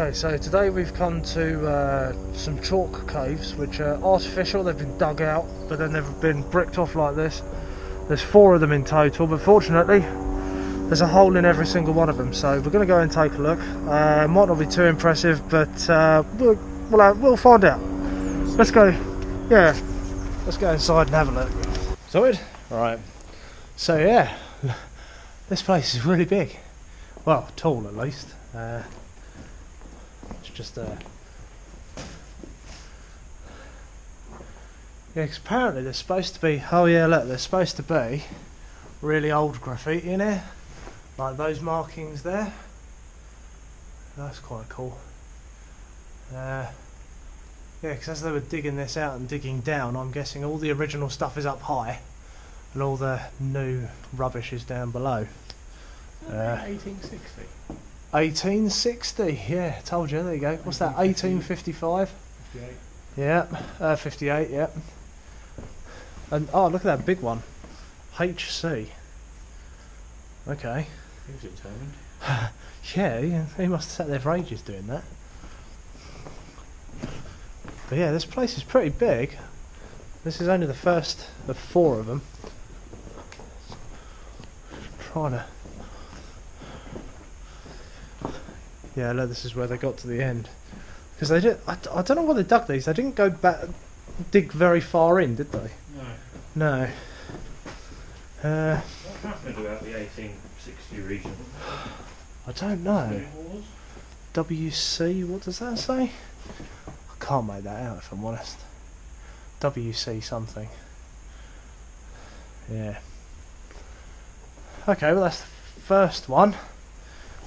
Okay, so today we've come to some chalk caves, which are artificial. They've been dug out, but then they've been bricked off like this. There's four of them in total, but fortunately there's a hole in every single one of them, so we're going to go and take a look. Might not be too impressive, but we'll find out. Let's go. Yeah, let's go inside and have a look. So it right, so yeah, this place is really big, well, tall at least. It's just yeah, 'cause apparently there's supposed to be, oh yeah, look, there's supposed to be really old graffiti in here, like those markings there. That's quite cool. Yeah, because as they were digging this out and digging down, I'm guessing all the original stuff is up high and all the new rubbish is down below. 1860. 1860, yeah, told you, there you go. What's that, 1855? 58. Yeah, 58, yeah. And, oh, look at that big one. HC. Okay. He was determined. Yeah, he must have sat there for ages doing that. But yeah, this place is pretty big. This is only the first of four of them. Just trying to... Yeah, look, this is where they got to the end. Because they did, I don't know why they dug these. They didn't go back, dig very far in, did they? No. No. What happened about the 1860 region? I don't know. WC, what does that say? Can't make that out if I'm honest. WC something. Yeah. Okay, well that's the first one.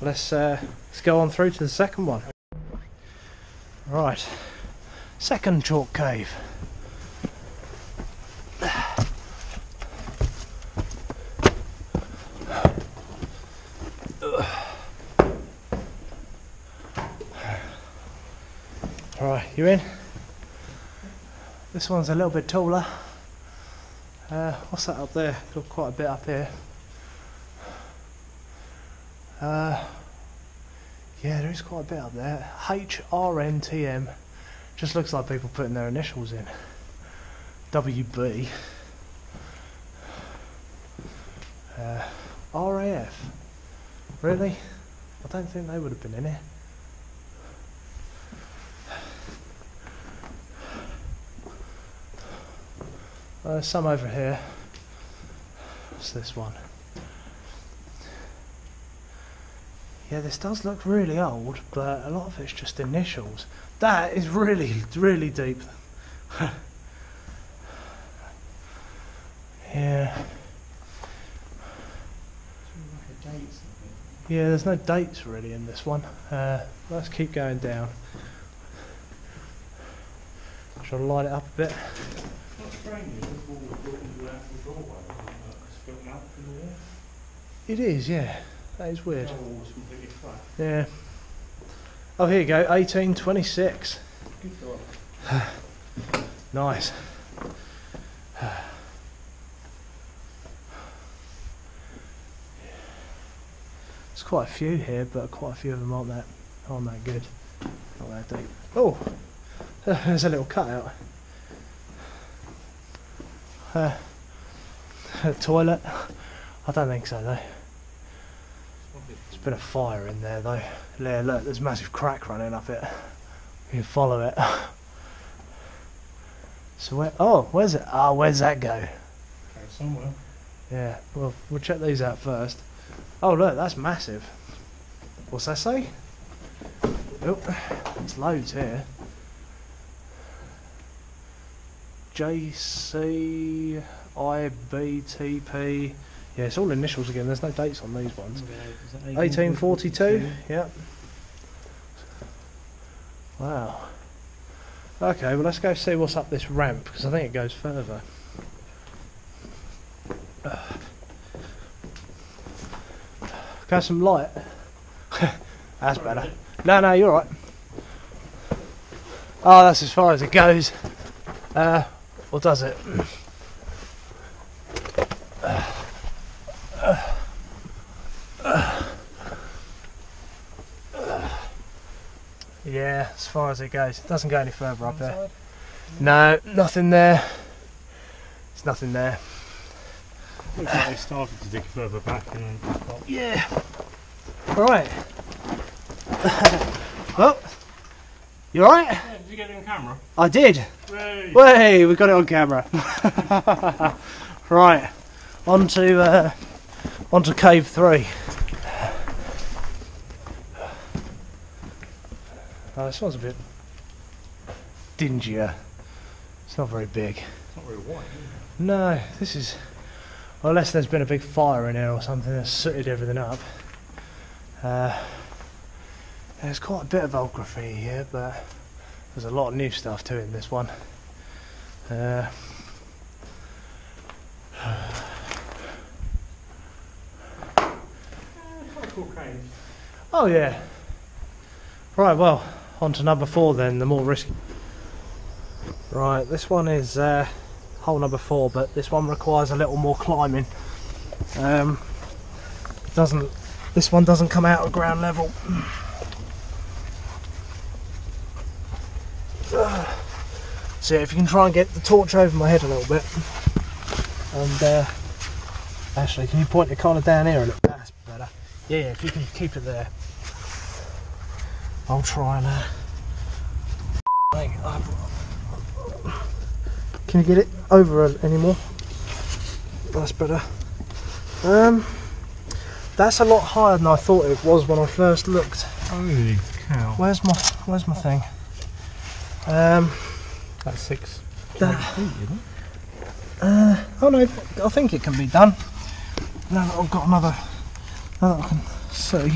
Let's go on through to the second one. Right. Second chalk cave. Alright, you in? This one's a little bit taller. What's that up there? Got quite a bit up here. Yeah, there is quite a bit up there. HRNTM. Just looks like people putting their initials in. WB. RAF. Really? I don't think they would have been in here. Some over here. What's this one? Yeah, this does look really old, but a lot of it's just initials. That is really, really deep. Yeah. Yeah, there's no dates really in this one. Let's keep going down. Shall I light it up a bit? It is, yeah. That is weird. Yeah. Oh, here you go. 1826. Good God. Nice. There's quite a few here, but quite a few of them aren't that good. Not that deep. Oh, there's a little cutout. A toilet? I don't think so though. There's been a fire in there though. Yeah, look, there's a massive crack running up it. You can follow it. So where? Oh, where's it? Ah, oh, where's that go? Somewhere. Yeah. Well, we'll check these out first. Oh look, that's massive. What's that say? Oh, there's loads here. JCIBTP. Yeah, it's all initials again. There's no dates on these ones. 1842. Yep. Wow. Okay, well let's go see what's up this ramp because I think it goes further. Got some light. That's better. No, you're all right. Oh, that's as far as it goes. Or does it? Yeah, as far as it goes. It doesn't go any further up there. No, nothing there. There's nothing there. Looks like they started to dig further back and then stopped. Yeah. Alright. Well, you alright? Yeah, did you get it on camera? I did. Way, way, we got it on camera. Right, onto cave 3. Oh, this one's a bit dingier. It's not very big. It's not very wide, is it? No, this is... Unless there's been a big fire in here or something that's sooted everything up. There's quite a bit of old graffiti here, but there's a lot of new stuff too in this one. Oh yeah. Right, well, on to number 4 then, the more risky. Right, this one is hole number 4, but this one requires a little more climbing. This one doesn't come out at ground level. So if you can try and get the torch over my head a little bit, and actually, can you point it kind of down here a little bit? That's better. Yeah, if you can keep it there. I'll try and... Can you get it over anymore? That's better. That's a lot higher than I thought it was when I first looked. Holy cow! Where's my thing? That's 6 feet, isn't it? Oh no, I think it can be done. Now that I've got another, now that I can see.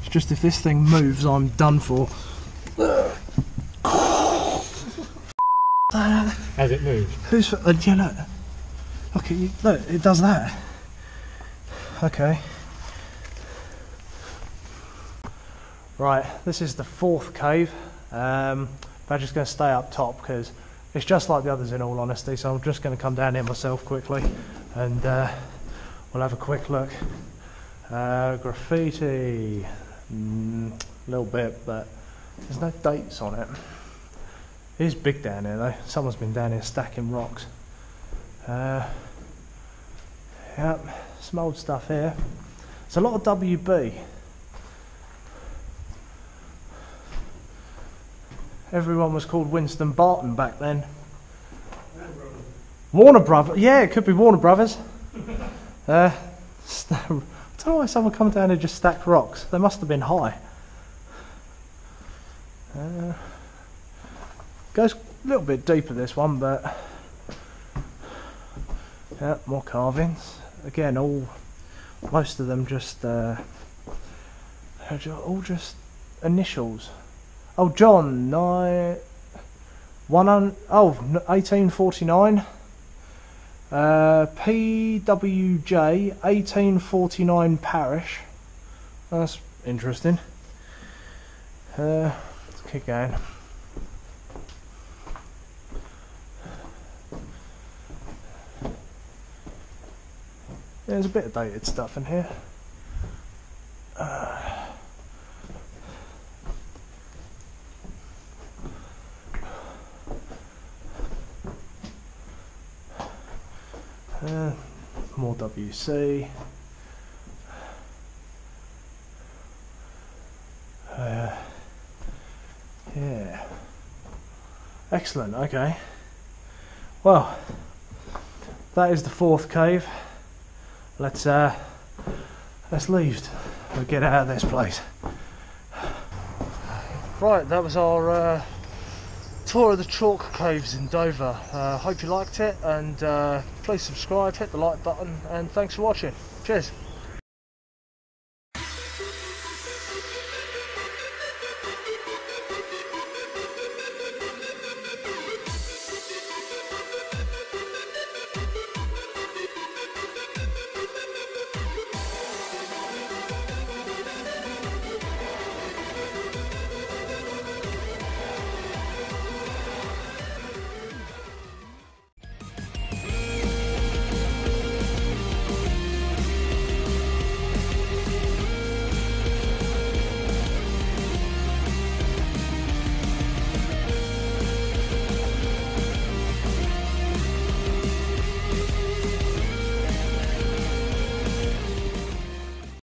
It's just if this thing moves, I'm done for. As it moves. Who's yeah, look at you, look, it does that. Okay. Right, this is the 4th cave. But I'm just going to stay up top because it's just like the others in all honesty, so I'm just going to come down here myself quickly and we'll have a quick look. Graffiti, a little bit, but there's no dates on it. It is big down here though, someone's been down here stacking rocks. Yep, some old stuff here. It's a lot of WB. Everyone was called Winston Barton back then. Warner Brothers. Yeah, it could be Warner Brothers. I don't know why someone come down and just stacked rocks. They must have been high. Goes a little bit deeper this one, but yeah, more carvings. Again, most of them just initials. Oh, John, 1849. PWJ, 1849 parish. That's interesting. Let's keep going. There's a bit of dated stuff in here. More WC. Yeah. Excellent, okay. Well, that is the 4th cave. Let's leave and get out of this place. Right, that was our tour of the chalk caves in Dover. Hope you liked it, and please subscribe, hit the like button, and thanks for watching. Cheers.